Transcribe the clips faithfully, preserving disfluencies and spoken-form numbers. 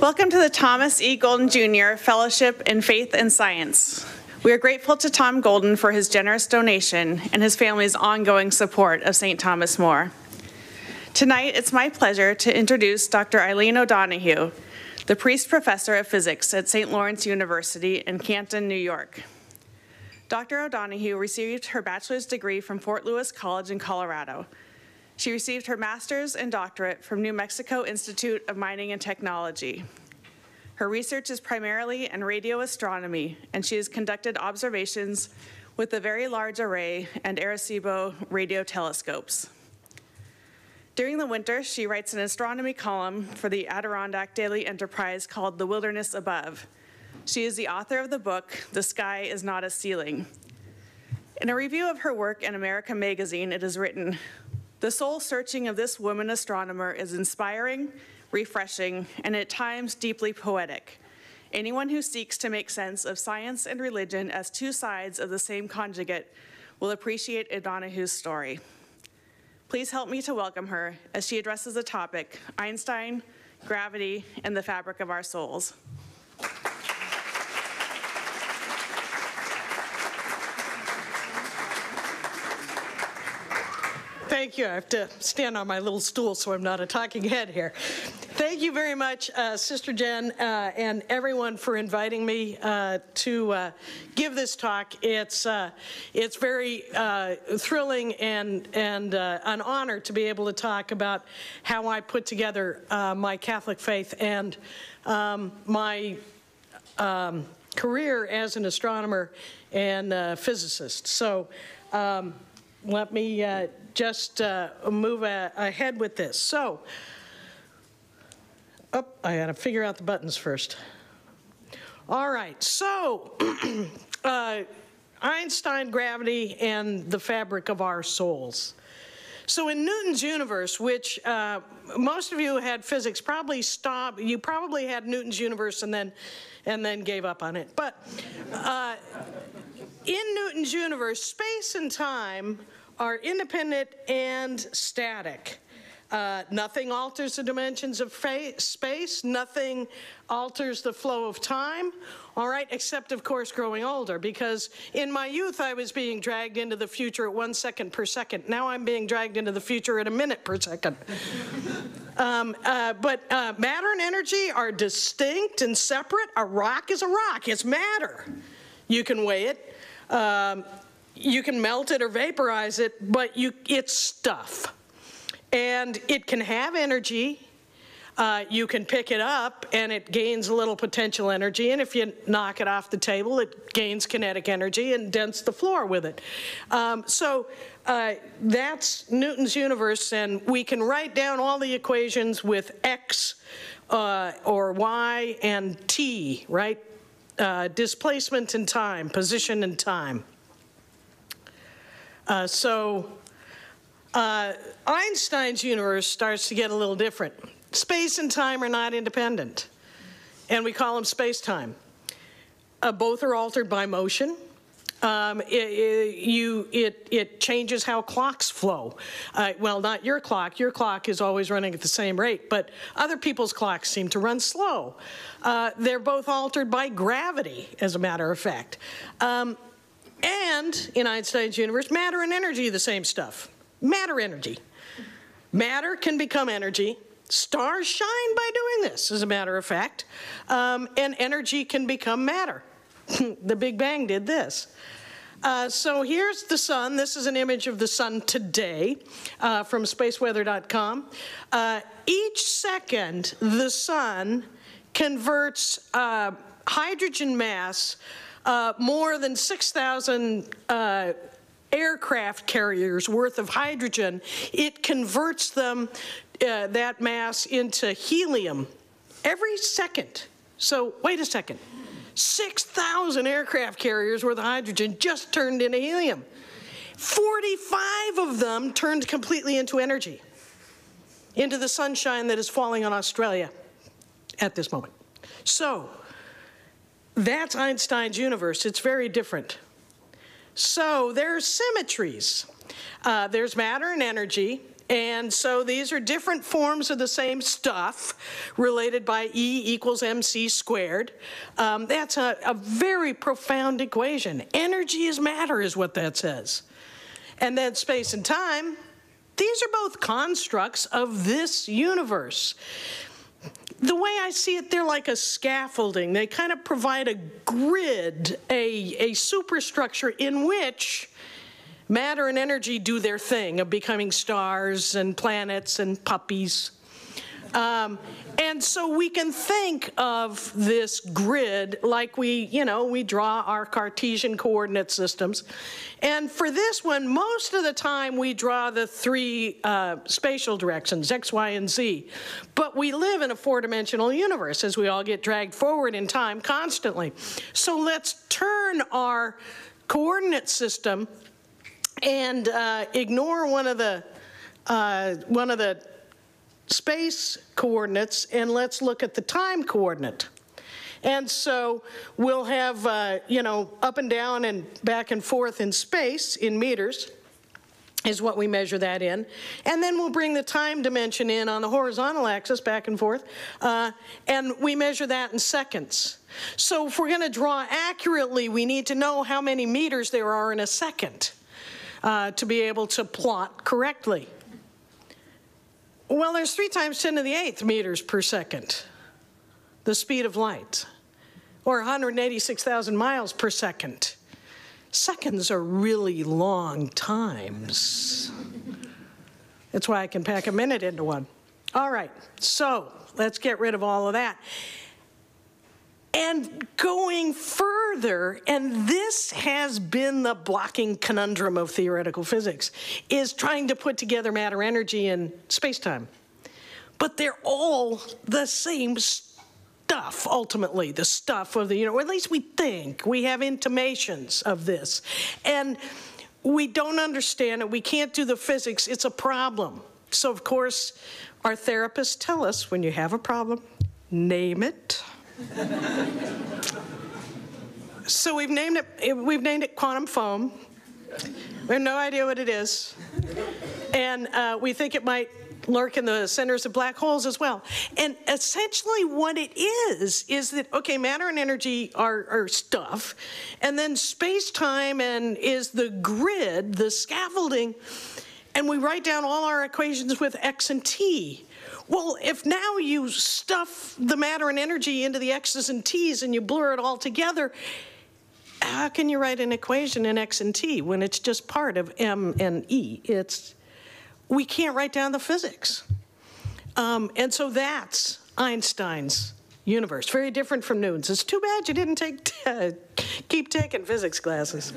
Welcome to the Thomas E. Golden Junior Fellowship in Faith and Science. We are grateful to Tom Golden for his generous donation and his family's ongoing support of Saint Thomas More. Tonight, it's my pleasure to introduce Doctor Aileen O'Donoghue, the priest professor of physics at Saint Lawrence University in Canton, New York. Doctor O'Donoghue received her bachelor's degree from Fort Lewis College in Colorado. She received her master's and doctorate from New Mexico Institute of Mining and Technology. Her research is primarily in radio astronomy, and she has conducted observations with the Very Large Array and Arecibo radio telescopes. During the winter, she writes an astronomy column for the Adirondack Daily Enterprise called The Wilderness Above. She is the author of the book, The Sky is Not a Ceiling. In a review of her work in America Magazine, it is written, "The soul searching of this woman astronomer is inspiring, refreshing, and at times deeply poetic. Anyone who seeks to make sense of science and religion as two sides of the same conjugate will appreciate O'Donoghue's story." Please help me to welcome her as she addresses the topic, Einstein, gravity, and the fabric of our souls. Thank you. I have to stand on my little stool so I'm not a talking head here. Thank you very much, uh, Sister Jen, uh, and everyone for inviting me uh, to uh, give this talk. It's uh, it's very uh, thrilling and and uh, an honor to be able to talk about how I put together uh, my Catholic faith and um, my um, career as an astronomer and uh, physicist. So. Um, Let me uh, just uh, move a ahead with this. So, oh, I gotta figure out the buttons first. All right, so uh, Einstein, gravity, and the fabric of our souls. So in Newton's universe, which uh, most of you had physics probably stopped, you probably had Newton's universe and then, and then gave up on it. But uh, in Newton's universe, space and time are independent and static. Uh, nothing alters the dimensions of space, nothing alters the flow of time, all right, except of course growing older, because in my youth I was being dragged into the future at one second per second. Now I'm being dragged into the future at a minute per second. um, uh, but uh, matter and energy are distinct and separate. A rock is a rock, it's matter. You can weigh it. Um, you can melt it or vaporize it, but you, it's stuff. And it can have energy. Uh, you can pick it up, and it gains a little potential energy. And if you knock it off the table, it gains kinetic energy and dents the floor with it. Um, so uh, that's Newton's universe, and we can write down all the equations with X uh, or Y and T, right? Uh, displacement in time, position in time. Uh, so uh, Einstein's universe starts to get a little different. Space and time are not independent, and we call them space-time. Uh, both are altered by motion. Um, it, it, you, it, it changes how clocks flow. Uh, well, not your clock. Your clock is always running at the same rate, but other people's clocks seem to run slow. Uh, they're both altered by gravity, as a matter of fact. Um, and in Einstein's universe, matter and energy are the same stuff. Matter energy. Matter can become energy. Stars shine by doing this, as a matter of fact. Um, and energy can become matter. The Big Bang did this. Uh, so here's the sun. This is an image of the sun today uh, from space weather dot com. Uh, each second, the sun converts uh, hydrogen mass uh, more than six thousand uh, aircraft carriers worth of hydrogen. It converts them, uh, that mass, into helium every second. So wait a second. six thousand aircraft carriers worth of hydrogen just turned into helium. forty-five of them turned completely into energy, into the sunshine that is falling on Australia at this moment. So that's Einstein's universe. It's very different. So there are symmetries. Uh, there's matter and energy. And so these are different forms of the same stuff related by E equals mc squared. Um, that's a, a very profound equation. Energy is matter is what that says. And then space and time, these are both constructs of this universe. The way I see it, they're like a scaffolding. They kind of provide a grid, a, a superstructure in which matter and energy do their thing of becoming stars and planets and puppies. Um, and so we can think of this grid like we, you know, we draw our Cartesian coordinate systems. And for this one, most of the time we draw the three uh, spatial directions, X, Y, and Z. But we live in a four-dimensional universe as we all get dragged forward in time constantly. So let's turn our coordinate system and uh, ignore one of the uh, one of the space coordinates, and let's look at the time coordinate. And so we'll have uh, you know, up and down and back and forth in space in meters is what we measure that in, and then we'll bring the time dimension in on the horizontal axis back and forth, uh, and we measure that in seconds. So if we're going to draw accurately, we need to know how many meters there are in a second. Uh, to be able to plot correctly. Well, there's three times ten to the eighth meters per second, the speed of light, or one hundred eighty-six thousand miles per second. Seconds are really long times. That's why I can pack a minute into one. All right, so let's get rid of all of that. And going further, and this has been the blocking conundrum of theoretical physics, is trying to put together matter, energy, and space-time. But they're all the same stuff, ultimately, the stuff of the universe, or at least we think. We have intimations of this. And we don't understand it. We can't do the physics. It's a problem. So, of course, our therapists tell us, when you have a problem, name it. So we've named it. We've named it quantum foam. We have no idea what it is, and uh, we think it might lurk in the centers of black holes as well. And essentially, what it is is that okay, matter and energy are, are stuff, and then space-time and is the grid, the scaffolding, and we write down all our equations with x and t. Well, if now you stuff the matter and energy into the x's and t's and you blur it all together, how can you write an equation in x and t when it's just part of m and e? It's, we can't write down the physics. Um, and so that's Einstein's universe, very different from Newton's. It's too bad you didn't take t uh, keep taking physics classes.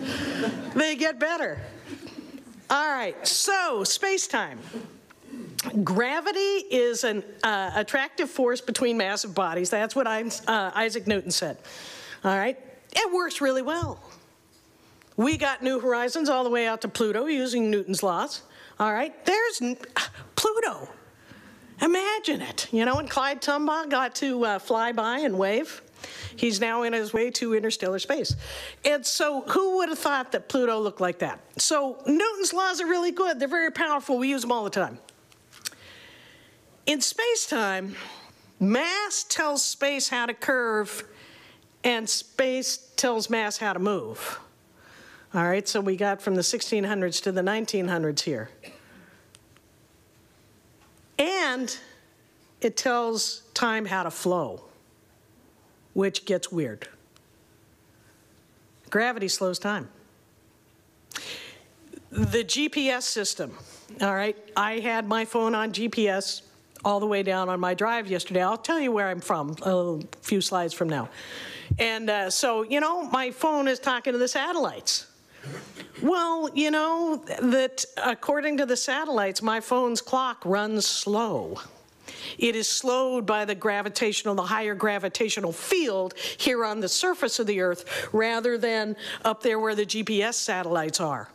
They get better. All right, so space-time. Gravity is an uh, attractive force between massive bodies. That's what I, uh, Isaac Newton said. All right? It works really well. We got new horizons all the way out to Pluto using Newton's laws. All right? There's n Pluto. Imagine it. You know, and Clyde Tumbaugh got to uh, fly by and wave. He's now in his way to interstellar space. And so who would have thought that Pluto looked like that? So Newton's laws are really good. They're very powerful. We use them all the time. In space-time, mass tells space how to curve, and space tells mass how to move. All right, so we got from the sixteen hundreds to the nineteen hundreds here. And it tells time how to flow, which gets weird. Gravity slows time. The G P S system, all right, I had my phone on G P S all the way down on my drive yesterday. I'll tell you where I'm from a few slides from now. And uh, so, you know, my phone is talking to the satellites. Well, you know, that according to the satellites, my phone's clock runs slow. It is slowed by the gravitational, the higher gravitational field here on the surface of the Earth rather than up there where the G P S satellites are.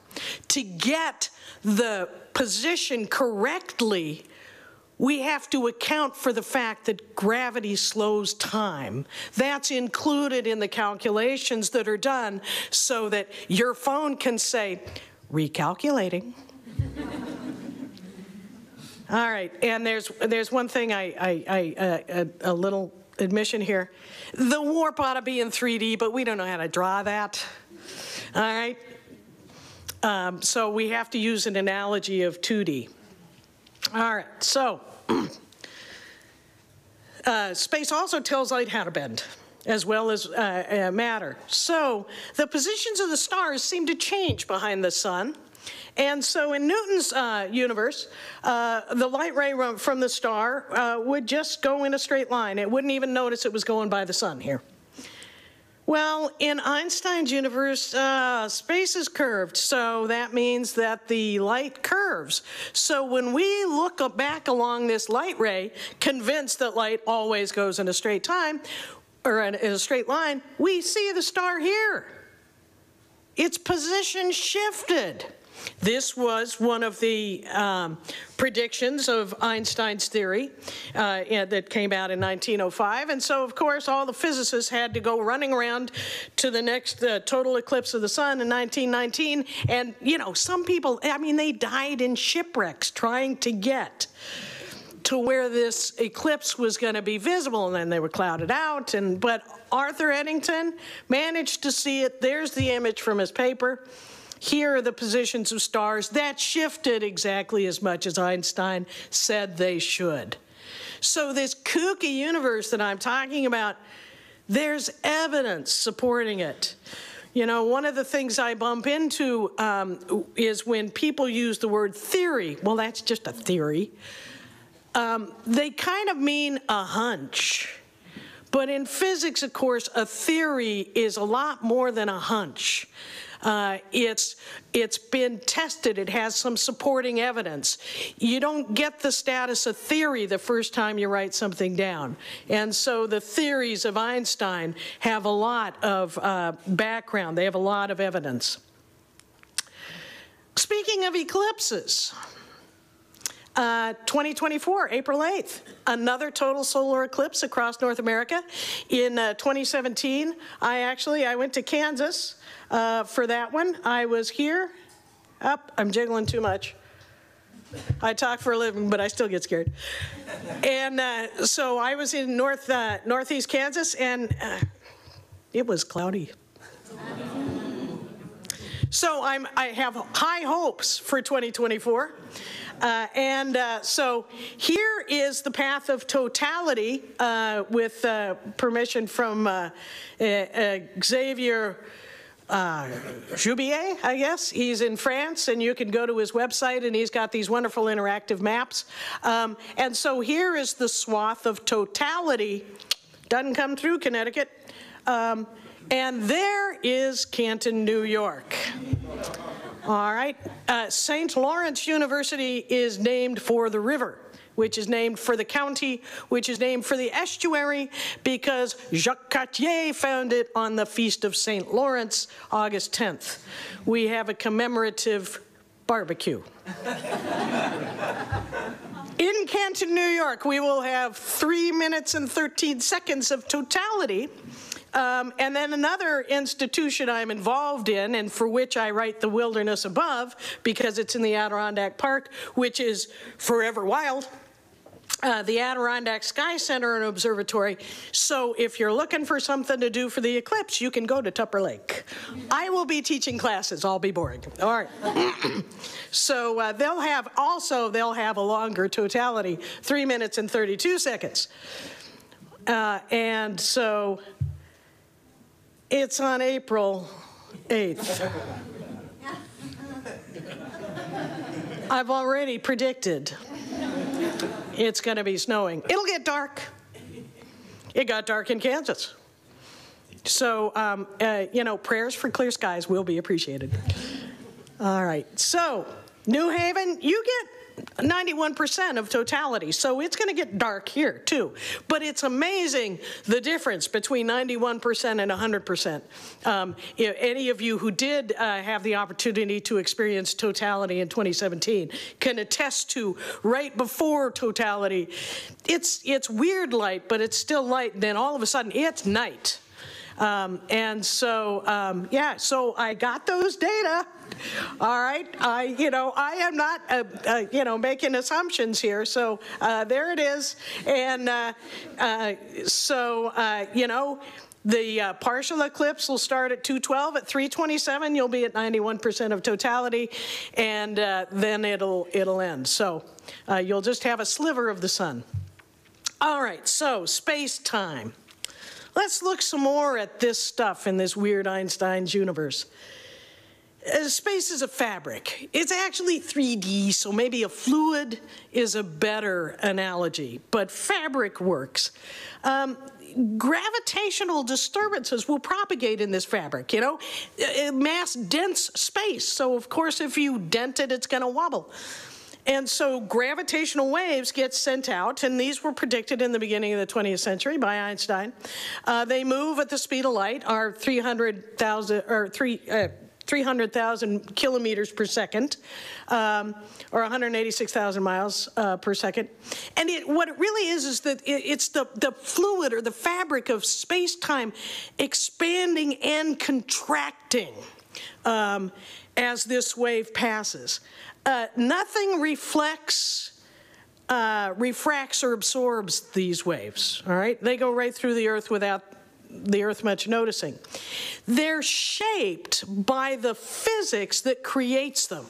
To get the position correctly, we have to account for the fact that gravity slows time. That's included in the calculations that are done so that your phone can say, recalculating. All right, and there's there's one thing I, I, I uh, a, a little admission here. The warp ought to be in three D, but we don't know how to draw that. All right, um, so we have to use an analogy of two D. All right, so uh, space also tells light how to bend, as well as uh, uh, matter. So the positions of the stars seem to change behind the sun. And so in Newton's uh, universe, uh, the light ray from the star uh, would just go in a straight line. It wouldn't even notice it was going by the sun here. Well, in Einstein's universe, uh, space is curved, so that means that the light curves. So when we look back along this light ray, convinced that light always goes in a straight time, or in a straight line, we see the star here. Its position shifted. This was one of the um, predictions of Einstein's theory uh, that came out in nineteen oh five. And so, of course, all the physicists had to go running around to the next uh, total eclipse of the sun in nineteen nineteen. And, you know, some people, I mean, they died in shipwrecks trying to get to where this eclipse was going to be visible, and then they were clouded out. And but Arthur Eddington managed to see it. There's the image from his paper. Here are the positions of stars. That shifted exactly as much as Einstein said they should. So this kooky universe that I'm talking about, there's evidence supporting it. You know, one of the things I bump into um, is when people use the word theory. Well, that's just a theory. Um, they kind of mean a hunch. But in physics, of course, a theory is a lot more than a hunch. Uh, it's, it's been tested. It has some supporting evidence. You don't get the status of theory the first time you write something down. And so the theories of Einstein have a lot of uh, background. They have a lot of evidence. Speaking of eclipses, Uh, twenty twenty-four, April eighth, another total solar eclipse across North America. In uh, twenty seventeen, I actually, I went to Kansas uh, for that one. I was here. Up, oh, I'm jiggling too much. I talk for a living, but I still get scared. And uh, so I was in north, uh, northeast Kansas, and uh, it was cloudy. So I'm, I have high hopes for twenty twenty-four. Uh, and uh, so here is the path of totality uh, with uh, permission from uh, uh, uh, Xavier uh, Joubier, I guess. He's in France, and you can go to his website, and he's got these wonderful interactive maps. Um, and so here is the swath of totality. Doesn't come through Connecticut. Um, and there is Canton, New York. All right. Uh, Saint Lawrence University is named for the river, which is named for the county, which is named for the estuary, because Jacques Cartier found it on the Feast of Saint Lawrence, August tenth. We have a commemorative barbecue. In Canton, New York, we will have three minutes and thirteen seconds of totality. Um, and then another institution I'm involved in, and for which I write The Wilderness Above, because it's in the Adirondack Park, which is forever wild, uh, the Adirondack Sky Center and Observatory. So if you're looking for something to do for the eclipse, you can go to Tupper Lake. I will be teaching classes. I'll be boring. All right. So uh, they'll have, also they'll have a longer totality, three minutes and thirty-two seconds. Uh, and so... It's on April eighth. I've already predicted it's going to be snowing. It'll get dark. It got dark in Kansas. So, um, uh, you know, prayers for clear skies will be appreciated. All right. So, New Haven, you get ninety-one percent of totality, so it's going to get dark here too. But it's amazing the difference between ninety-one percent and one hundred percent. Um, you know, any of you who did uh, have the opportunity to experience totality in twenty seventeen can attest to right before totality. It's it's weird light, but it's still light. And then all of a sudden, it's night. Um, and so, um, yeah, so I got those data. All right, I, you know, I am not, uh, uh, you know, making assumptions here. So uh, there it is. And uh, uh, so, uh, you know, the uh, partial eclipse will start at two twelve. At three twenty-seven, you'll be at ninety-one percent of totality, and uh, then it'll it'll end. So uh, you'll just have a sliver of the sun. All right, so space-time. Let's look some more at this stuff in this weird Einstein's universe. Space is a fabric. It's actually three D, so maybe a fluid is a better analogy, but fabric works. Um, gravitational disturbances will propagate in this fabric, you know? Mass dense space, so of course if you dent it, it's gonna wobble. And so gravitational waves get sent out, and these were predicted in the beginning of the twentieth century by Einstein. Uh, they move at the speed of light, are three hundred thousand, or three, uh, three hundred thousand kilometers per second, um, or one hundred eighty-six thousand miles uh, per second. And it, what it really is is that it, it's the, the fluid or the fabric of space-time expanding and contracting um, as this wave passes. Uh, nothing reflects, uh, refracts or absorbs these waves, all right? They go right through the Earth without the Earth much noticing. They're shaped by the physics that creates them.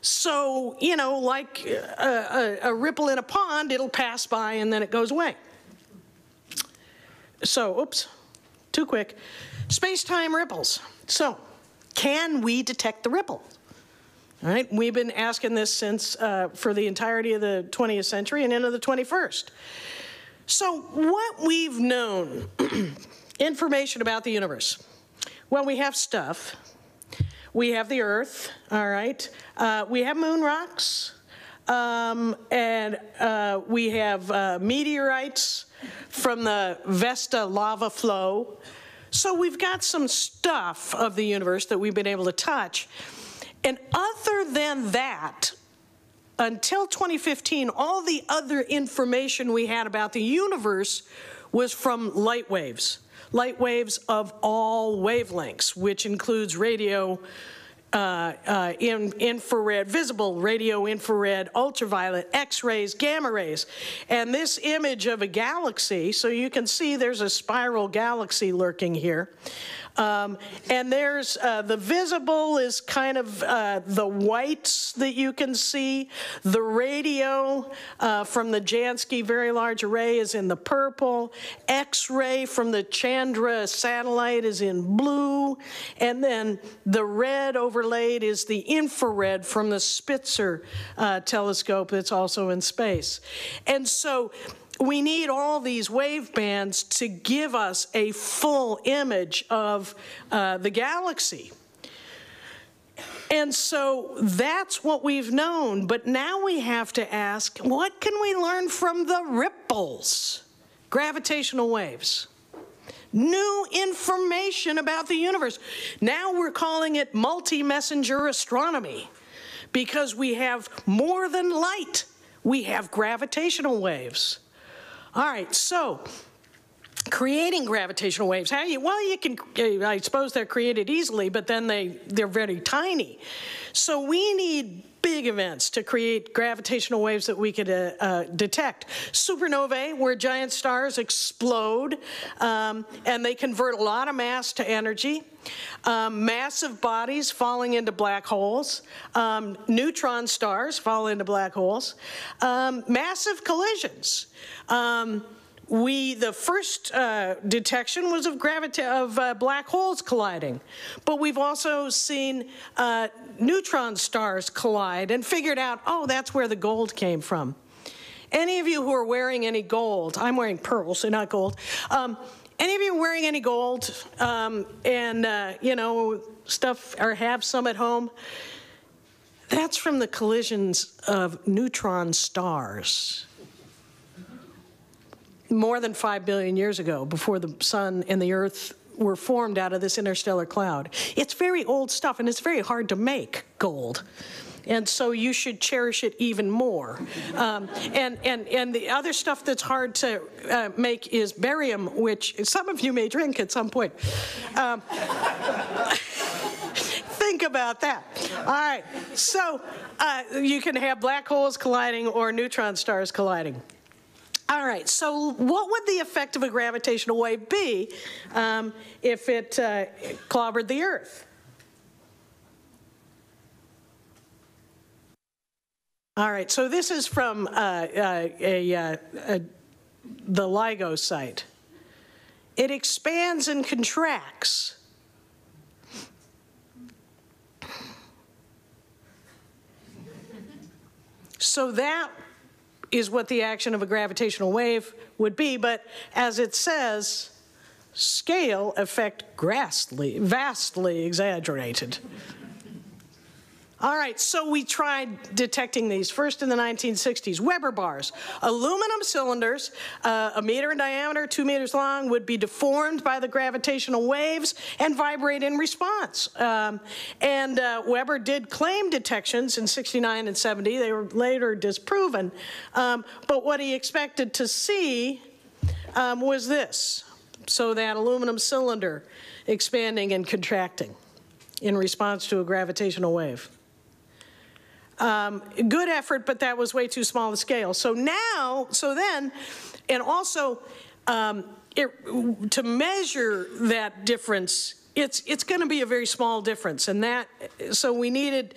So, you know, like a, a, a ripple in a pond, it'll pass by and then it goes away. So, oops, too quick. Space-time ripples. So, can we detect the ripple? All right, we've been asking this since uh, for the entirety of the twentieth century and into the twenty-first. So what we've known, information about the universe. Well, we have stuff. We have the Earth, all right. Uh, we have moon rocks, um, and uh, we have uh, meteorites from the Vesta lava flow. So we've got some stuff of the universe that we've been able to touch. And other than that, until twenty fifteen, all the other information we had about the universe was from light waves. Light waves of all wavelengths, which includes radio, uh, uh, in, infrared, visible, radio, infrared, ultraviolet, X-rays, gamma rays. And this image of a galaxy, so you can see there's a spiral galaxy lurking here. Um, and there's uh, the visible is kind of uh, the whites that you can see. The radio uh, from the Jansky Very Large Array is in the purple. X-ray from the Chandra satellite is in blue. And then the red overlaid is the infrared from the Spitzer uh, telescope that's also in space. And so we need all these wave bands to give us a full image of uh, the galaxy. And so that's what we've known, but now we have to ask, what can we learn from the ripples? Gravitational waves. New information about the universe. Now we're calling it multi-messenger astronomy because we have more than light. We have gravitational waves. All right, so creating gravitational waves, how you, well, you can, I suppose they're created easily, but then they, they're very tiny. So we need big events to create gravitational waves that we could uh, uh, detect. Supernovae, where giant stars explode, um, and they convert a lot of mass to energy. Um, massive bodies falling into black holes. Um, neutron stars fall into black holes. Um, massive collisions. Um, we, the first uh, detection was of, of uh, black holes colliding, but we've also seen uh, neutron stars collide and figured out, oh, that's where the gold came from. Any of you who are wearing any gold, I'm wearing pearls, so not gold, um, any of you wearing any gold um, and, uh, you know, stuff or have some at home? That's from the collisions of neutron stars more than five billion years ago, before the sun and the Earth were formed out of this interstellar cloud. It's very old stuff, and it's very hard to make gold. and so you should cherish it even more. Um, and, and, and the other stuff that's hard to uh, make is barium, which some of you may drink at some point. Um, Think about that. All right, so uh, you can have black holes colliding or neutron stars colliding. All right, so what would the effect of a gravitational wave be um, if it uh, clobbered the Earth? All right, so this is from uh, uh, a, uh, a, the LIGO site. It expands and contracts. So that is what the action of a gravitational wave would be, but as it says, scale effect vastly, vastly exaggerated. All right, so we tried detecting these first in the nineteen sixties. Weber bars, aluminum cylinders, uh, a meter in diameter, two meters long, would be deformed by the gravitational waves and vibrate in response. Um, and uh, Weber did claim detections in sixty-nine and seventy. They were later disproven. Um, but what he expected to see um, was this. So that aluminum cylinder expanding and contracting in response to a gravitational wave. Um, good effort, but that was way too small a scale. So now, so then, and also um, it, to measure that difference, it's, it's gonna be a very small difference, and that, so we needed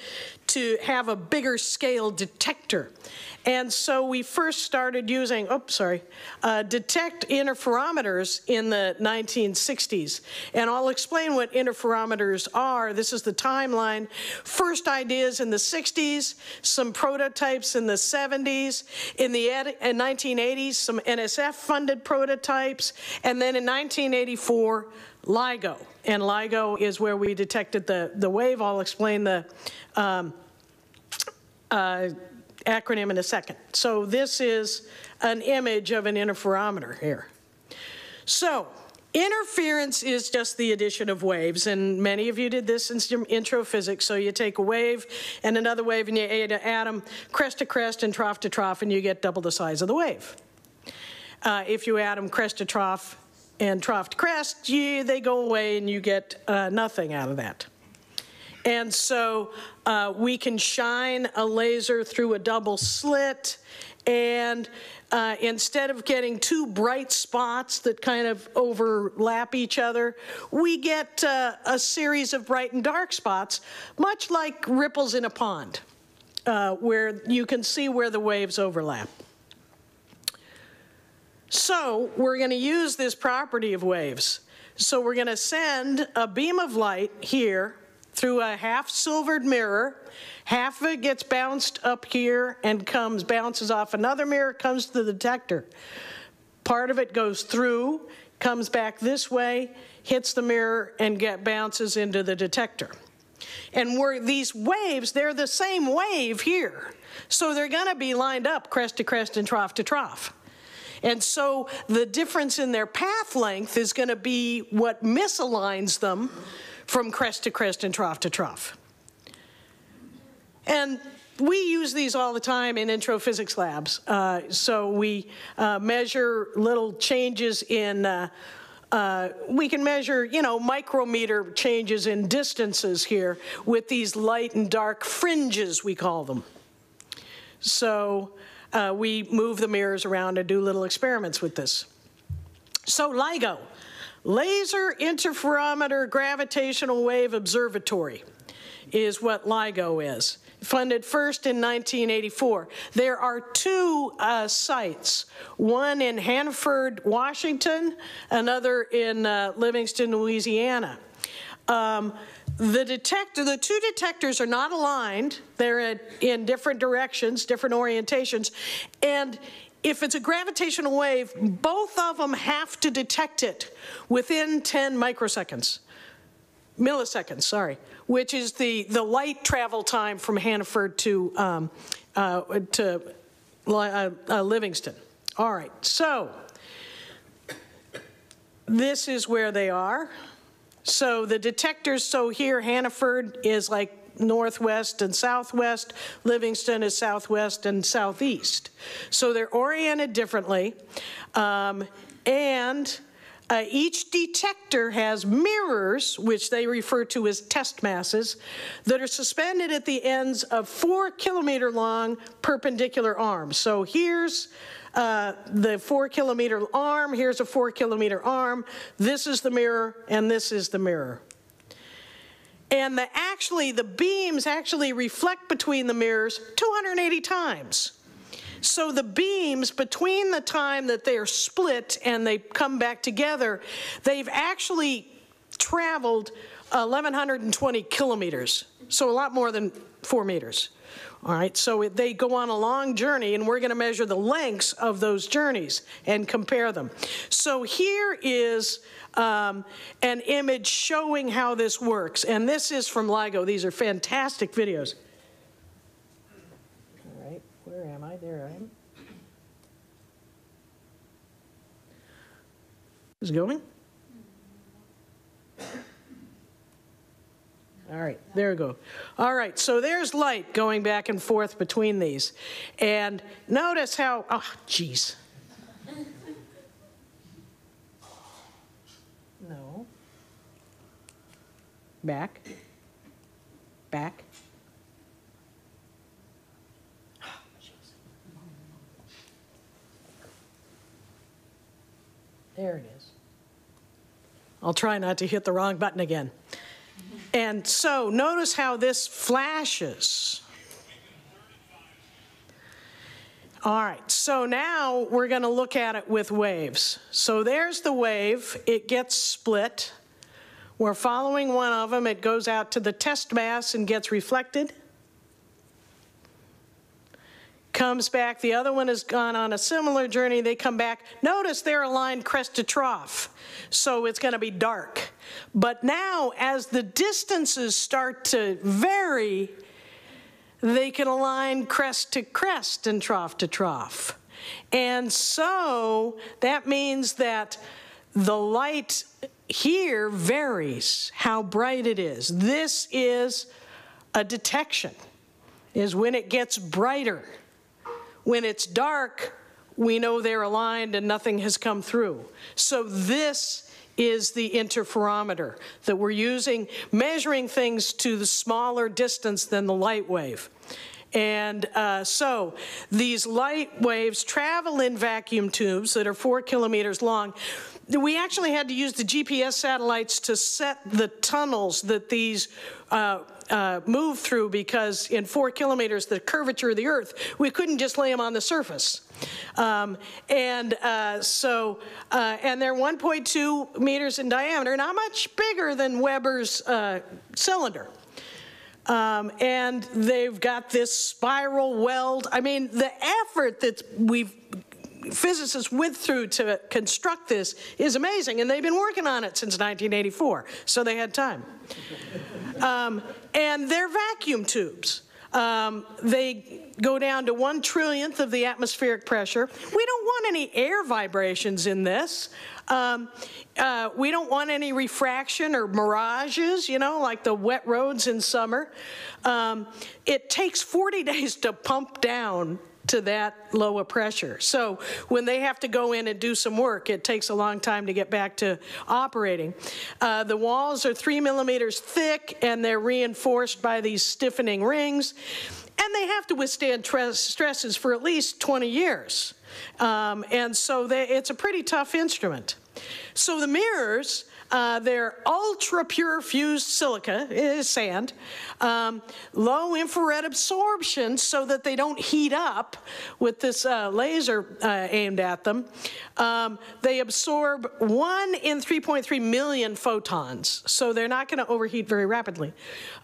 to have a bigger scale detector. And so we first started using, oops, sorry, uh, detect interferometers in the nineteen sixties. And I'll explain what interferometers are. This is the timeline. First ideas in the sixties, some prototypes in the seventies, in the nineteen eighties, some N S F-funded prototypes, and then in nineteen eighty-four, LIGO. And LIGO is where we detected the, the wave. I'll explain the um, uh, acronym in a second. So this is an image of an interferometer here. So interference is just the addition of waves, and many of you did this in intro physics. So you take a wave and another wave and you add an atom crest to crest and trough to trough, and you get double the size of the wave. Uh, if you add them crest to trough and trough to crest, you, they go away and you get uh, nothing out of that. And so uh, we can shine a laser through a double slit, and uh, instead of getting two bright spots that kind of overlap each other, we get uh, a series of bright and dark spots, much like ripples in a pond, uh, where you can see where the waves overlap. So we're gonna use this property of waves. So we're gonna send a beam of light here through a half silvered mirror. Half of it gets bounced up here and comes, bounces off another mirror, comes to the detector. Part of it goes through, comes back this way, hits the mirror, and get, bounces into the detector. And we're, these waves, they're the same wave here. So they're gonna be lined up crest to crest and trough to trough. And so the difference in their path length is gonna be what misaligns them from crest to crest and trough to trough. And we use these all the time in intro physics labs. Uh, so we uh, measure little changes in, uh, uh, we can measure, you know, micrometer changes in distances here with these light and dark fringes, we call them. So uh, we move the mirrors around and do little experiments with this. So LIGO. Laser Interferometer Gravitational Wave Observatory is what LIGO is. Funded first in nineteen eighty-four. There are two uh, sites, one in Hanford, Washington, another in uh, Livingston, Louisiana. Um, The detector, the two detectors are not aligned. They're at, in different directions, different orientations. And if it's a gravitational wave, both of them have to detect it within ten microseconds, milliseconds, sorry, which is the, the light travel time from Hanford to, um, uh, to uh, uh, Livingston. All right, so this is where they are. So the detectors, so here Hanford is like northwest and southwest. Livingston is southwest and southeast. So they're oriented differently. Um, and uh, each detector has mirrors, which they refer to as test masses, that are suspended at the ends of four kilometer long perpendicular arms. So here's Uh, the four kilometer arm, here's a four kilometer arm, this is the mirror, and this is the mirror. And the, actually, the beams actually reflect between the mirrors two hundred eighty times. So the beams, between the time that they are split and they come back together, they've actually traveled eleven hundred twenty kilometers, so a lot more than four meters. All right, so they go on a long journey, and we're going to measure the lengths of those journeys and compare them. So here is um, an image showing how this works, and this is from LIGO. These are fantastic videos. All right, where am I? There I am. Is it going? All right, there we go. All right, so there's light going back and forth between these. And notice how, oh, geez. No. Back. Back. There it is. I'll try not to hit the wrong button again. And so notice how this flashes. All right, so now we're going to look at it with waves. So there's the wave. It gets split. We're following one of them. It goes out to the test mass and gets reflected. Comes back. The other one has gone on a similar journey. They come back. Notice they're aligned crest to trough, so it's going to be dark. But now, as the distances start to vary, they can align crest to crest and trough to trough. And so that means that the light here varies, how bright it is. This is a detection, is when it gets brighter. When it's dark, we know they're aligned and nothing has come through. So this is the interferometer that we're using, measuring things to the smaller distance than the light wave. And uh, so these light waves travel in vacuum tubes that are four kilometers long. We actually had to use the G P S satellites to set the tunnels that these uh, uh, move through, because in four kilometers, the curvature of the Earth, we couldn't just lay them on the surface. Um, and uh, so, uh, and they're one point two meters in diameter, not much bigger than Weber's uh, cylinder. Um, and they've got this spiral weld. I mean, the effort that we've physicists went through to construct this is amazing, and they've been working on it since nineteen eighty-four, so they had time. Um, and they're vacuum tubes. Um, they go down to one trillionth of the atmospheric pressure. We don't want any air vibrations in this. Um, uh, we don't want any refraction or mirages, you know, like the wet roads in summer. Um, it takes forty days to pump down to that low a pressure. So when they have to go in and do some work, it takes a long time to get back to operating. Uh, the walls are three millimeters thick, and they're reinforced by these stiffening rings. And they have to withstand stresses for at least twenty years. Um, and so they, it's a pretty tough instrument. So the mirrors, Uh, they're ultra-pure fused silica, it is sand, um, low infrared absorption so that they don't heat up with this uh, laser uh, aimed at them. Um, they absorb one in three point three million photons, so they're not going to overheat very rapidly.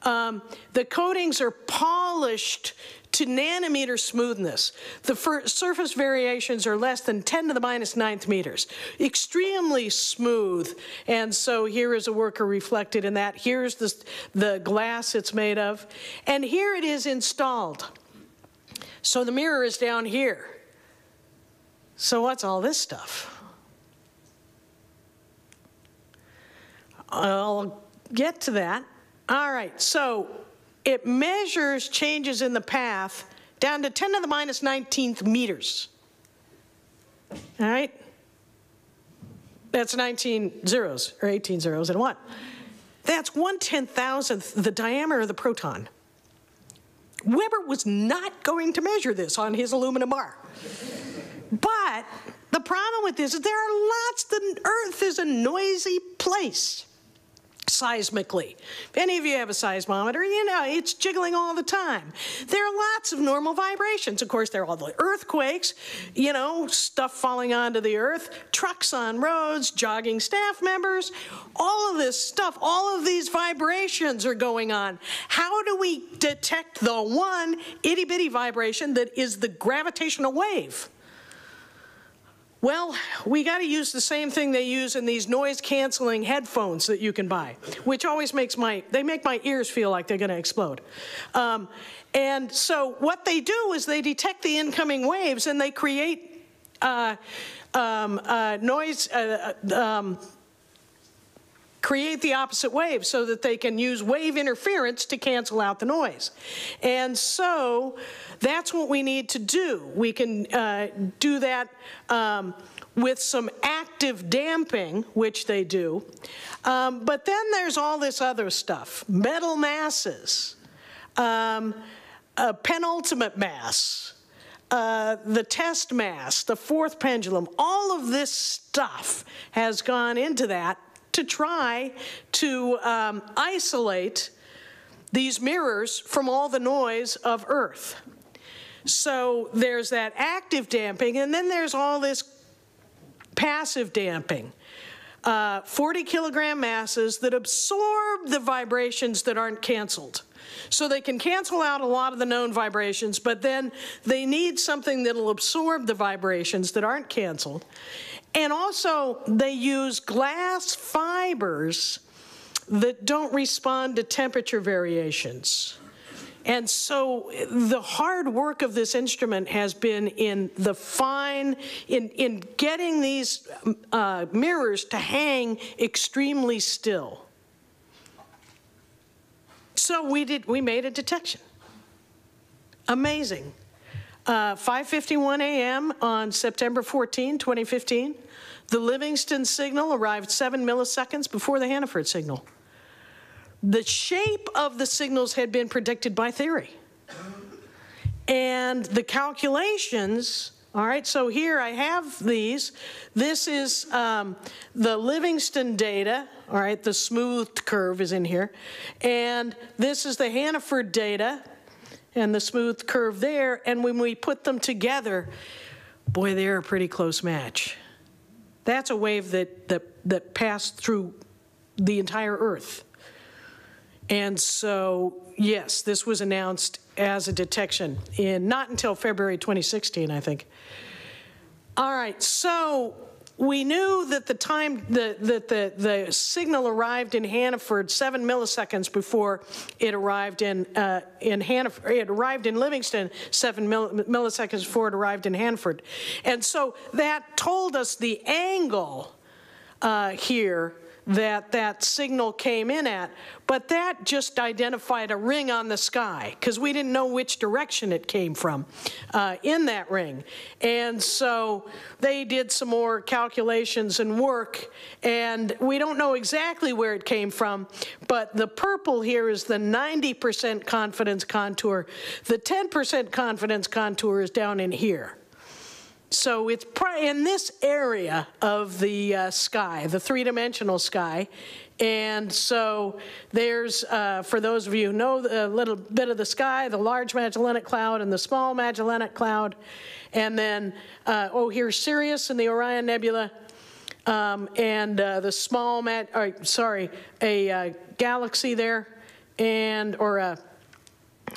Um, the coatings are polished to nanometer smoothness. The surface variations are less than ten to the minus ninth meters. Extremely smooth. And so here is a worker reflected in that. Here's the, the glass it's made of. And here it is installed. So the mirror is down here. So what's all this stuff? I'll get to that. All right, so it measures changes in the path down to ten to the minus nineteenth meters. All right? That's nineteen zeros, or eighteen zeros and one. That's one ten thousandth the diameter of the proton. Weber was not going to measure this on his aluminum bar. But the problem with this is there are lots, the Earth is a noisy place, seismically. If any of you have a seismometer, you know, it's jiggling all the time. There are lots of normal vibrations. Of course, there are all the earthquakes, you know, stuff falling onto the Earth, trucks on roads, jogging staff members, all of this stuff, all of these vibrations are going on. How do we detect the one itty-bitty vibration that is the gravitational wave? Well, we got to use the same thing they use in these noise-canceling headphones that you can buy, which always makes my, they make my ears feel like they're going to explode. Um, and so what they do is they detect the incoming waves and they create uh, um, uh, noise, uh, um, create the opposite wave so that they can use wave interference to cancel out the noise. And so that's what we need to do. We can uh, do that um, with some active damping, which they do. Um, but then there's all this other stuff. Metal masses, um, a penultimate mass, Uh, the test mass, the fourth pendulum, all of this stuff has gone into that to try to um, isolate these mirrors from all the noise of Earth. So there's that active damping, and then there's all this passive damping. Uh, forty kilogram masses that absorb the vibrations that aren't canceled. So they can cancel out a lot of the known vibrations, but then they need something that'll absorb the vibrations that aren't canceled. And also, they use glass fibers that don't respond to temperature variations. And so the hard work of this instrument has been in the fine, in, in getting these uh, mirrors to hang extremely still. So we did, we made a detection. Amazing. Uh, five fifty-one a m on September fourteenth twenty fifteen, the Livingston signal arrived seven milliseconds before the Hanford signal. The shape of the signals had been predicted by theory. And the calculations, all right, so here I have these. This is um, the Livingston data, all right, the smoothed curve is in here. And this is the Hanford data, and the smooth curve there, and when we put them together, boy, they're a pretty close match. That's a wave that, that, that passed through the entire Earth. And so, yes, this was announced as a detection, in, not until February twenty sixteen, I think. All right, so we knew that the time the, that the, the signal arrived in Hanford seven milliseconds before it arrived in uh, in Hanford. It arrived in Livingston seven mil milliseconds before it arrived in Hanford, and so that told us the angle uh, here that that signal came in at. But that just identified a ring on the sky because we didn't know which direction it came from uh, in that ring. And so they did some more calculations and work, and we don't know exactly where it came from, but the purple here is the ninety percent confidence contour. The ten percent confidence contour is down in here. So it's in this area of the uh, sky, the three-dimensional sky. And so there's, uh, for those of you who know a little bit of the sky, the Large Magellanic Cloud and the Small Magellanic Cloud. And then, uh, oh, here's Sirius and the Orion Nebula. Um, and uh, the small, mag or, sorry, a uh, galaxy there, and, or a,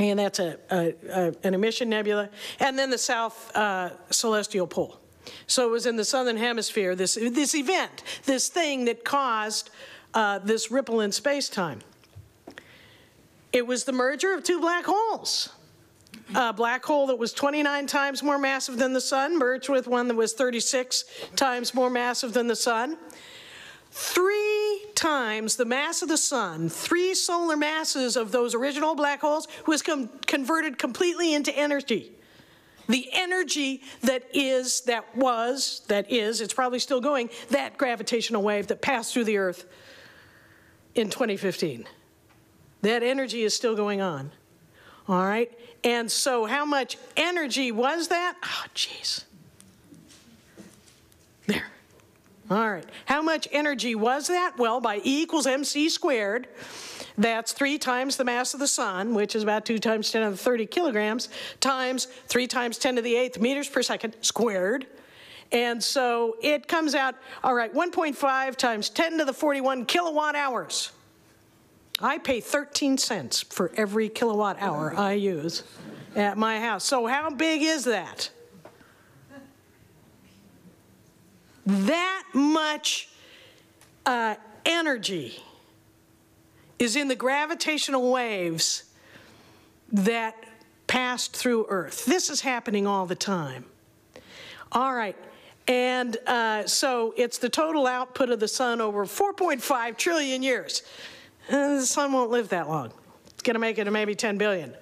and that's a, a, a, an emission nebula, and then the South uh, Celestial Pole. So it was in the Southern Hemisphere, this, this event, this thing that caused uh, this ripple in space-time. It was the merger of two black holes. A black hole that was twenty-nine times more massive than the sun merged with one that was thirty-six times more massive than the sun. Three times the mass of the sun, three solar masses of those original black holes, was com- converted completely into energy. The energy that is, that was, that is, it's probably still going, that gravitational wave that passed through the Earth in twenty fifteen. That energy is still going on, all right? And so how much energy was that? Oh, jeez. There. All right. How much energy was that? Well, by E equals mc squared, that's three times the mass of the sun, which is about two times ten to the thirty kilograms, times three times ten to the eighth meters per second squared. And so it comes out, all right, one point five times ten to the forty-one kilowatt hours. I pay thirteen cents for every kilowatt hour I use at my house. So how big is that? That much uh, energy is in the gravitational waves that passed through Earth. This is happening all the time. All right, and uh, so it's the total output of the sun over four point five trillion years. Uh, the sun won't live that long. It's gonna make it to maybe ten billion.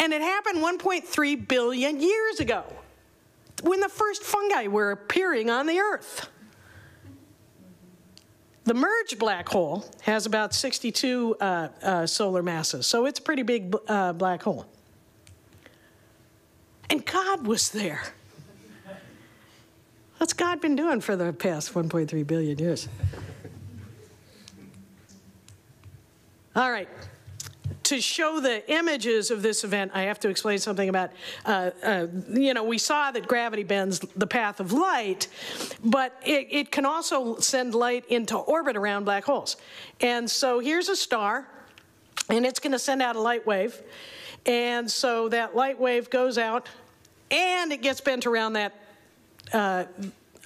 And it happened one point three billion years ago, when the first fungi were appearing on the Earth. The merged black hole has about sixty-two uh, uh, solar masses, so it's a pretty big uh, black hole. And God was there. What's God been doing for the past one point three billion years? All right. To show the images of this event, I have to explain something about, uh, uh, you know, we saw that gravity bends the path of light, but it, it can also send light into orbit around black holes. And so here's a star, and it's going to send out a light wave. And so that light wave goes out, and it gets bent around that uh,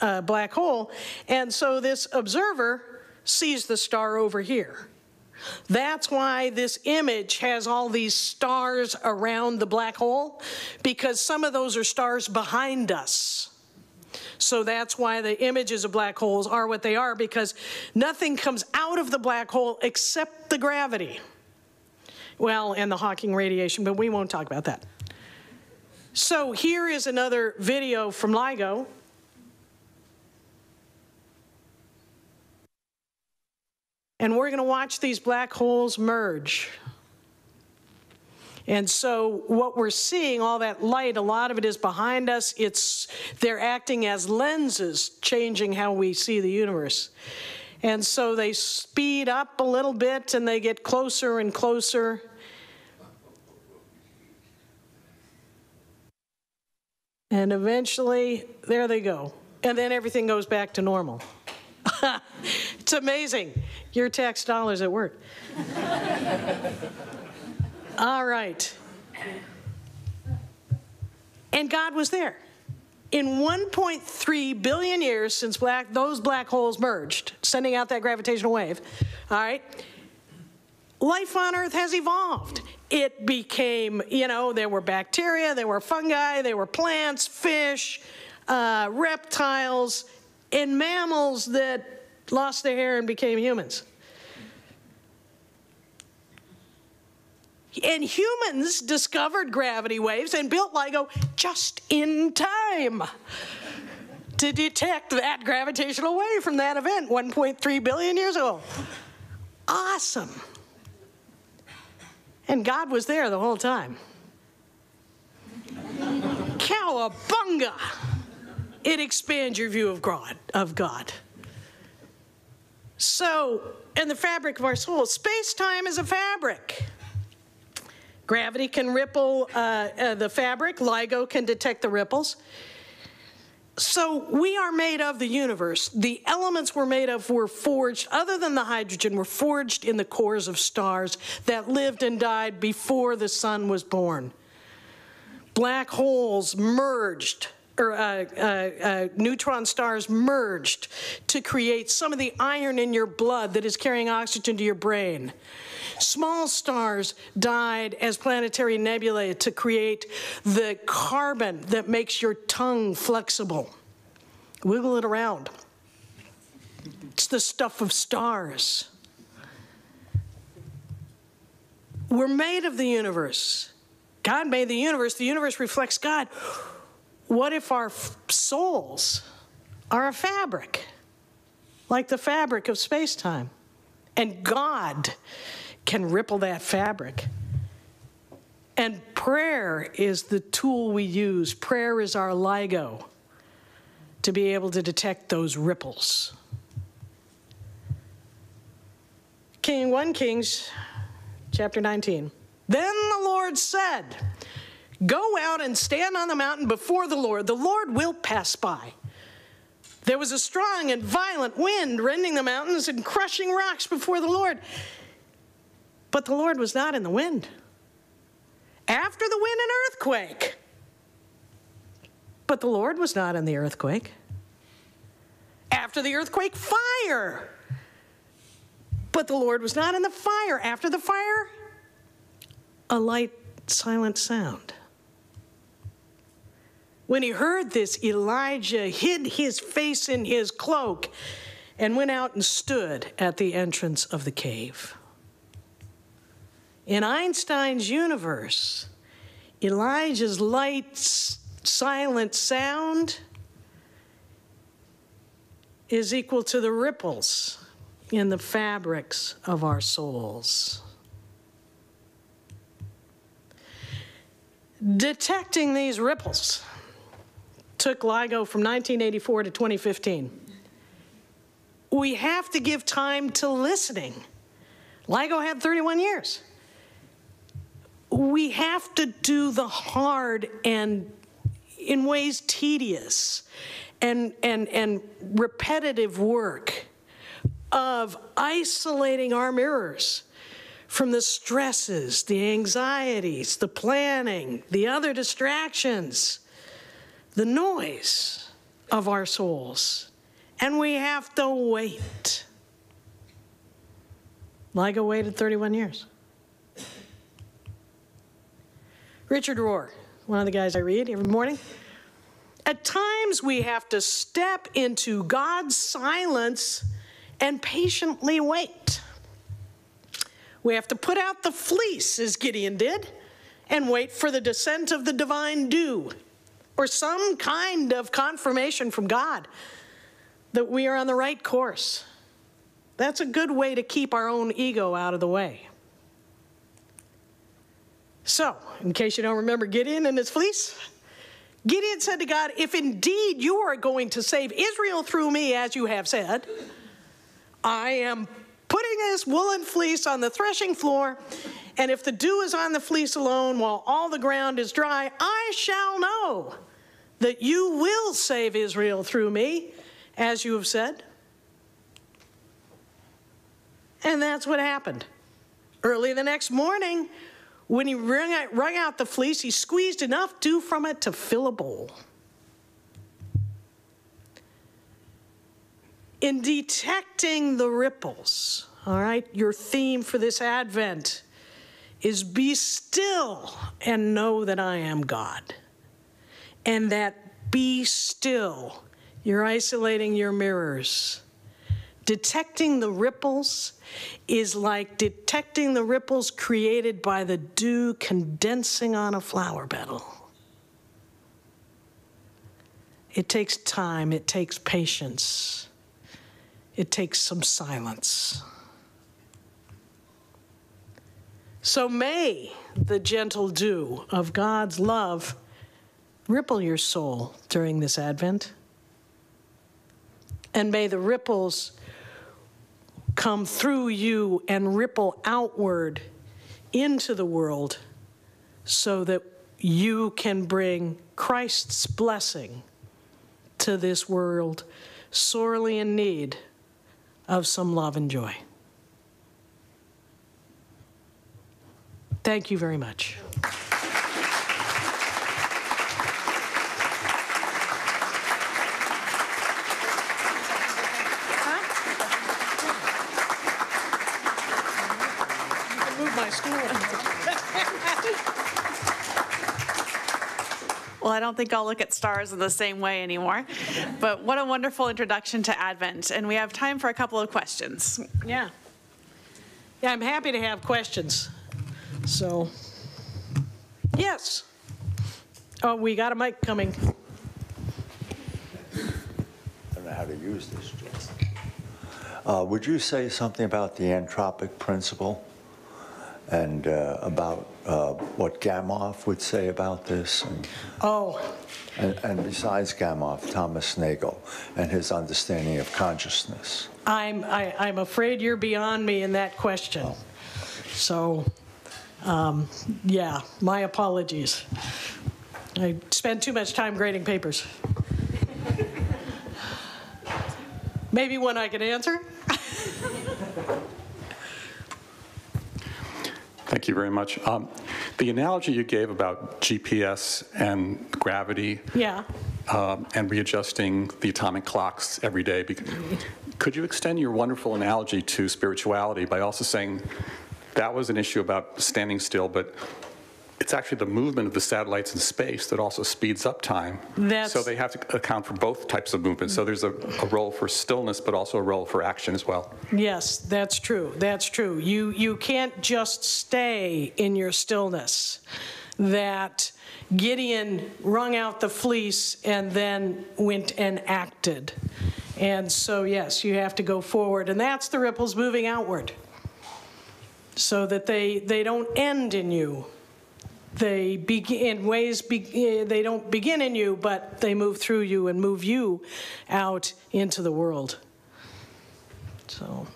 uh, black hole. And so this observer sees the star over here. That's why this image has all these stars around the black hole, because some of those are stars behind us. So that's why the images of black holes are what they are, because nothing comes out of the black hole except the gravity. Well, and the Hawking radiation, but we won't talk about that. So here is another video from LIGO. And we're going to watch these black holes merge. And so what we're seeing, all that light, a lot of it is behind us. It's, they're acting as lenses, changing how we see the universe. And so they speed up a little bit, and they get closer and closer. And eventually, there they go. And then everything goes back to normal. It's amazing. Your tax dollars at work. All right. And God was there. In one point three billion years since black, those black holes merged, sending out that gravitational wave, all right, life on Earth has evolved. It became, you know, there were bacteria, there were fungi, there were plants, fish, uh, reptiles, and mammals that lost their hair and became humans. And humans discovered gravity waves and built LIGO just in time to detect that gravitational wave from that event one point three billion years ago. Awesome. And God was there the whole time. Cowabunga! It expands your view of God, of God. So, and the fabric of our soul, space-time is a fabric. Gravity can ripple uh, uh, the fabric. LIGO can detect the ripples. So we are made of the universe. The elements we're made of were forged, other than the hydrogen, were forged in the cores of stars that lived and died before the sun was born. Black holes merged. Or, uh, uh, uh, neutron stars merged to create some of the iron in your blood that is carrying oxygen to your brain. Small stars died as planetary nebulae to create the carbon that makes your tongue flexible. Wiggle it around. It's the stuff of stars. We're made of the universe. God made the universe. The universe reflects God. What if our f- souls are a fabric, like the fabric of space-time? And God can ripple that fabric. And prayer is the tool we use. Prayer is our LIGO to be able to detect those ripples. King, First Kings, chapter nineteen. Then the Lord said, "Go out and stand on the mountain before the Lord. The Lord will pass by." There was a strong and violent wind rending the mountains and crushing rocks before the Lord. But the Lord was not in the wind. After the wind, an earthquake. But the Lord was not in the earthquake. After the earthquake, fire. But the Lord was not in the fire. After the fire, a light, silent sound. When he heard this, Elijah hid his face in his cloak and went out and stood at the entrance of the cave. In Einstein's universe, Elijah's light, silent sound is equal to the ripples in the fabrics of our souls. Detecting these ripples took LIGO from nineteen eighty-four to twenty fifteen. We have to give time to listening. LIGO had thirty-one years. We have to do the hard and in ways tedious and, and, and repetitive work of isolating our mirrors from the stresses, the anxieties, the planning, the other distractions, the noise of our souls, and we have to wait. LIGO waited thirty-one years. Richard Rohr, one of the guys I read every morning. At times we have to step into God's silence and patiently wait. We have to put out the fleece, as Gideon did, and wait for the descent of the divine dew, or some kind of confirmation from God that we are on the right course. That's a good way to keep our own ego out of the way. So, in case you don't remember Gideon and his fleece, Gideon said to God, "If indeed you are going to save Israel through me, as you have said, I am putting this woolen fleece on the threshing floor, and if the dew is on the fleece alone while all the ground is dry, I shall know that you will save Israel through me, as you have said." And that's what happened. Early the next morning, when he wrung out, wrung out the fleece, he squeezed enough dew from it to fill a bowl. In detecting the ripples, all right, your theme for this Advent is be still and know that I am God. And that be still, you're isolating your mirrors. Detecting the ripples is like detecting the ripples created by the dew condensing on a flower petal. It takes time, it takes patience. It takes some silence. So may the gentle dew of God's love ripple your soul during this Advent. And may the ripples come through you and ripple outward into the world so that you can bring Christ's blessing to this world sorely in need of some love and joy. Thank you very much. Huh? You can move my stool. Well, I don't think I'll look at stars in the same way anymore. But what a wonderful introduction to Advent. And we have time for a couple of questions. Yeah. Yeah, I'm happy to have questions. So, yes. Oh, we got a mic coming. I don't know how to use this, Jess. Uh, would you say something about the anthropic principle and uh, about uh, what Gamow would say about this? And, oh. And, and besides Gamow, Thomas Nagel and his understanding of consciousness. I'm, I, I'm afraid you're beyond me in that question. Oh. So, um, yeah, my apologies. I spend too much time grading papers. Maybe one I can answer. Thank you very much. Um, the analogy you gave about G P S and gravity, yeah, um, and readjusting the atomic clocks every day, could you extend your wonderful analogy to spirituality by also saying that was an issue about standing still, but it's actually the movement of the satellites in space that also speeds up time. That's, so they have to account for both types of movement. So there's a, a role for stillness, but also a role for action as well. Yes, that's true. That's true. You, you can't just stay in your stillness. That Gideon wrung out the fleece and then went and acted. And so, yes, you have to go forward. And that's the ripples moving outward so that they, they don't end in you. They begin in ways, be, they don't begin in you, but they move through you and move you out into the world. So.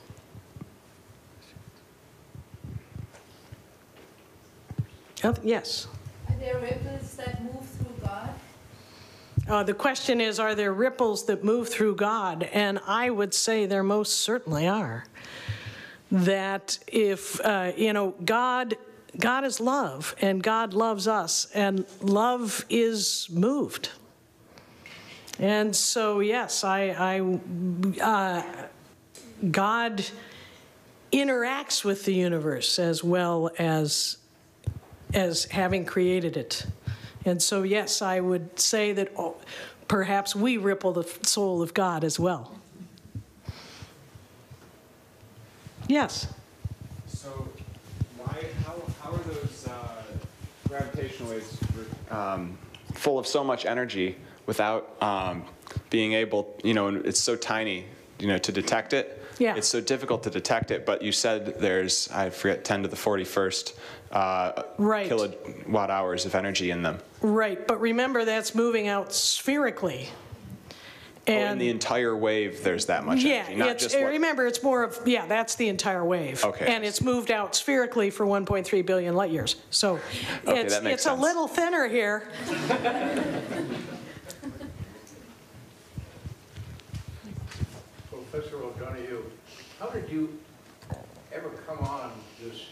Oh, yes? Are there ripples that move through God? Uh, the question is, are there ripples that move through God? And I would say there most certainly are. That if, uh, you know, God... God is love, and God loves us, and love is moved. And so, yes, I, I uh, God interacts with the universe as well as, as having created it. And so, yes, I would say that oh, perhaps we ripple the soul of God as well. Yes? So, why, how How are those uh, gravitational waves um, full of so much energy without um, being able, you know, and it's so tiny, you know, to detect it? Yeah. It's so difficult to detect it, but you said there's, I forget, ten to the forty-first uh, right. kilowatt hours of energy in them. Right, but remember that's moving out spherically. And oh, in the entire wave, there's that much yeah, energy, not it's, just what... Remember, it's more of, yeah, that's the entire wave. Okay. And it's moved out spherically for one point three billion light years. So okay, it's, that makes it's sense. A little thinner here. Professor O'Donoghue, how did you ever come on this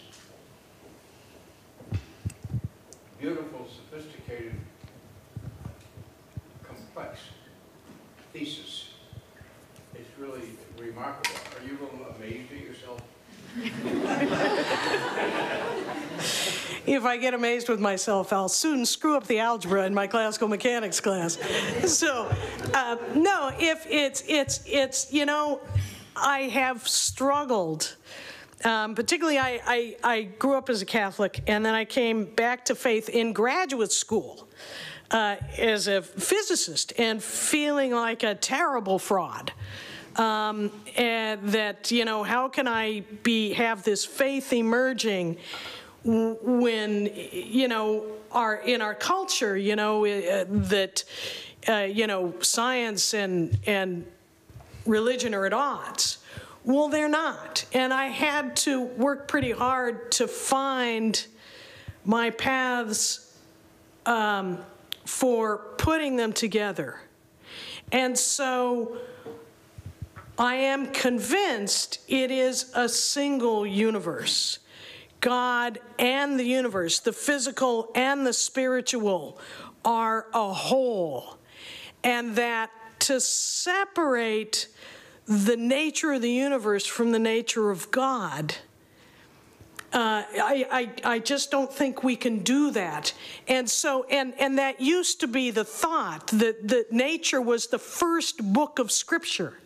beautiful, sophisticated, complex thesis? It's really remarkable. Are you amazed at yourself? If I get amazed with myself, I'll soon screw up the algebra in my classical mechanics class. So, uh, no, if it's, it's, it's, you know, I have struggled. Um, particularly, I, I, I grew up as a Catholic, and then I came back to faith in graduate school. Uh, as a physicist and feeling like a terrible fraud. Um, and that, you know, how can I be have this faith emerging when, you know, our, in our culture, you know, uh, that, uh, you know, science and, and religion are at odds? Well, they're not. And I had to work pretty hard to find my paths um, for putting them together. And so I am convinced it is a single universe. God and the universe, the physical and the spiritual, are a whole. And that to separate the nature of the universe from the nature of God Uh, I, I, I just don't think we can do that. And so, and, and that used to be the thought that, that nature was the first book of Scripture.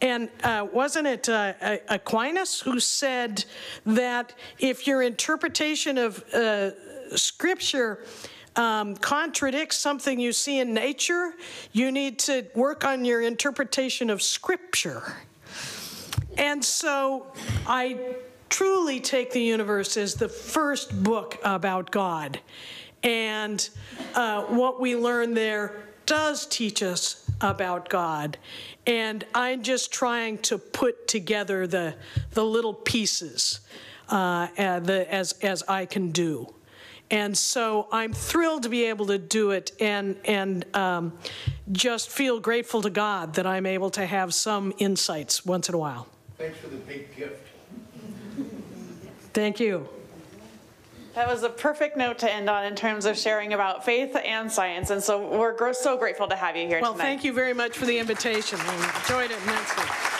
And uh, wasn't it uh, Aquinas who said that if your interpretation of uh, Scripture um, contradicts something you see in nature, you need to work on your interpretation of Scripture? And so I truly take the universe as the first book about God. And uh, what we learn there does teach us about God. And I'm just trying to put together the, the little pieces uh, as, as I can do. And so I'm thrilled to be able to do it, and, and um, just feel grateful to God that I'm able to have some insights once in a while. Thanks for the big gift. Thank you. That was a perfect note to end on in terms of sharing about faith and science. And so we're so grateful to have you here well, tonight. Well, thank you very much for the invitation. I enjoyed it immensely.